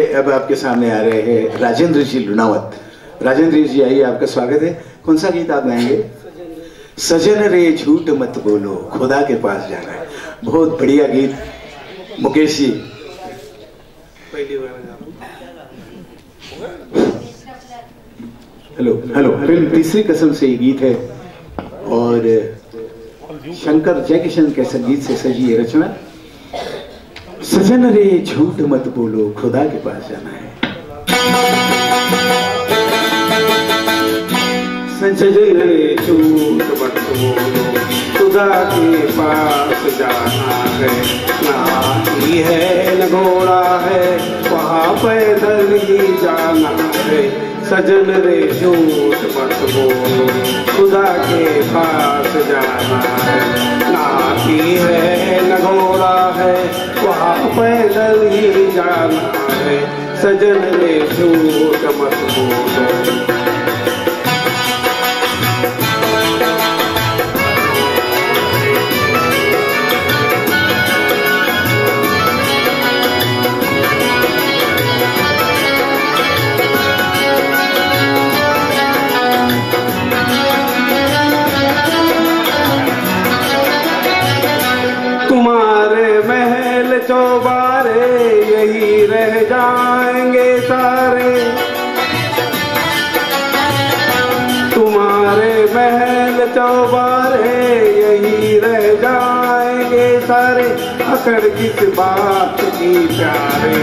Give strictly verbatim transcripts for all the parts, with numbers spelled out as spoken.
अब आपके सामने आ रहे हैं राजेंद्र जी लुनावत। राजेंद्र जी आइए, आपका स्वागत है। कौन सा गीत आप गाएंगे? सजन रे झूठ मत बोलो, खुदा के पास जाना है। बहुत बढ़िया गीत Mukesh ji. Hello hello film Teesri Kasam से ये गीत है और शंकर जय किशन के संगीत से सजी ये रचना। सजन रे झूठ मत बोलो, खुदा के पास जाना है। सजन रे झूठ मत बोलो, खुदा के पास जाना है। ना हाथी है न घोड़ा है, वहाँ पैदल ही जाना है। सजन रे झूठ मत बोलो, खुदा के पास जाना है। ना हाथी है न घोड़ा है, पैदल ही जाना है। सजन रे झूठ मत बोलो। चौबारे यही रह जाएंगे सारे, तुम्हारे महल चौबारे यही रह जाएंगे सारे। अकड़ किस बात की प्यारे,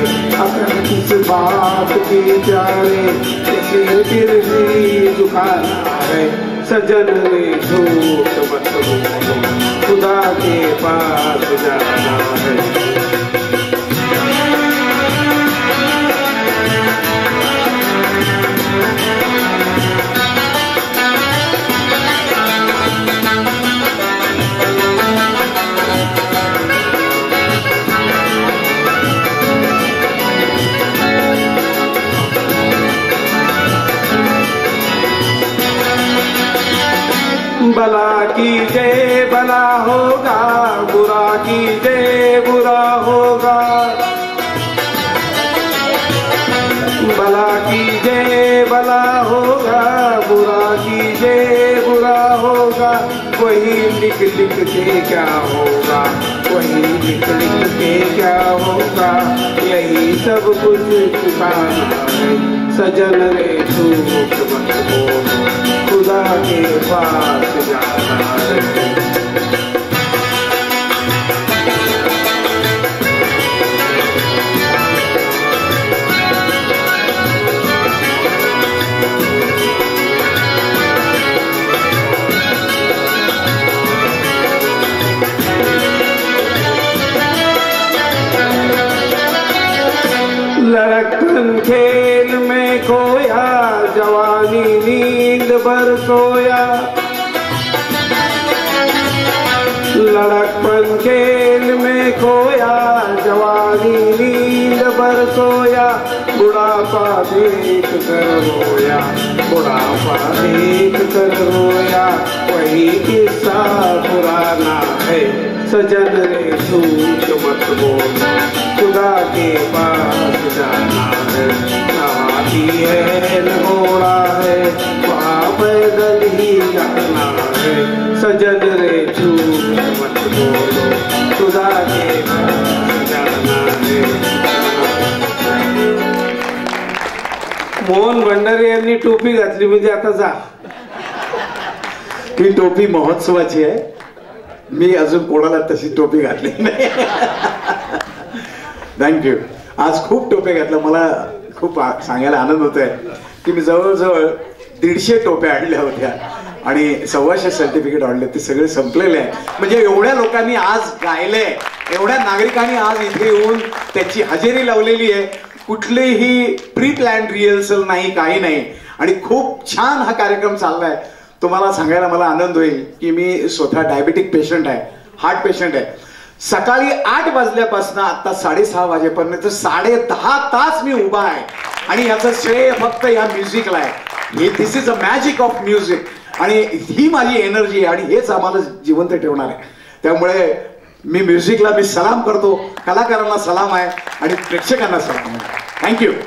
अकड़ किस बात की प्यारे, किसी फिर भी झुकाना है। सजन रे झूठ मत बोलो, खुदा के पास जाना है। भला कीजे भला होगा, बुरा कीजे बुरा होगा, भला कीजे भला होगा, बुरा कीजे बुरा होगा। वही लिख लिख के क्या होगा, वही लिख लिख के क्या होगा, यही सब कुछ चुकाना है। सजन रे झूठ मत बोलो, खुदा के पास जाना है। लड़कपन खेल में खोया, जवानी नींद भर सोया। लड़कपन खेल में खोया, जवानी नींद भर सोया। बुढ़ापा देख कर रोया, बुढ़ापा देख कर रोया, वही किस्सा पुराना है। सजन रे झूठ मत बोलो, खुदा के पास जाना है। ना हाथी है न घोड़ा है, वहाँ पैदल ही जाना है। सजन रे झूठ मत बोलो, खुदा के पास जाना है। मोहन भंडारी यांनी टोपी घातली म्हणजे आता जा। ही टोपी महोत्सवाची आहे। मी अजून कोणाला तशी टोपी घातली नाही। थँक्यू। आज खूप टोप्या घातल्या, मला खूप सांगायला आनंद होत आहे की मी जवळजवळ दीडशे टोप्या आणल्या होत्या आणि सव्वाशे सर्टिफिकेट आणले, ते सगळे संपलेले आहे। म्हणजे एवढ्या लोकांनी आज गायले, एवढ्या नागरिकांनी आज इथे येऊन त्याची हजेरी लावलेली आहे। कुठलेही प्री प्लॅन रिहर्सल नाही, काही नाही आणि खूप छान हा कार्यक्रम चाललाय। तुम्हाला सांगायला मला आनंद होईल की मी स्वतः डायबिटिक पेशंट आहे, हार्ट पेशंट आहे। सकाळी आठ वाजल्यापासून आता साडेसहा वाजेपर्यंत साडे दहा तास मी उभा आहे आणि याचं श्रेय फक्त या म्युझिकला आहे। This is a magic of music आणि ही माझी एनर्जी आहे आणि हेच आम्हाला जिवंत ठेवणार आहे। त्यामुळे मी म्युझिकला मी सलाम करतो, कलाकारांना सलाम आहे आणि प्रेक्षकांना सलाम आहे। Thank you.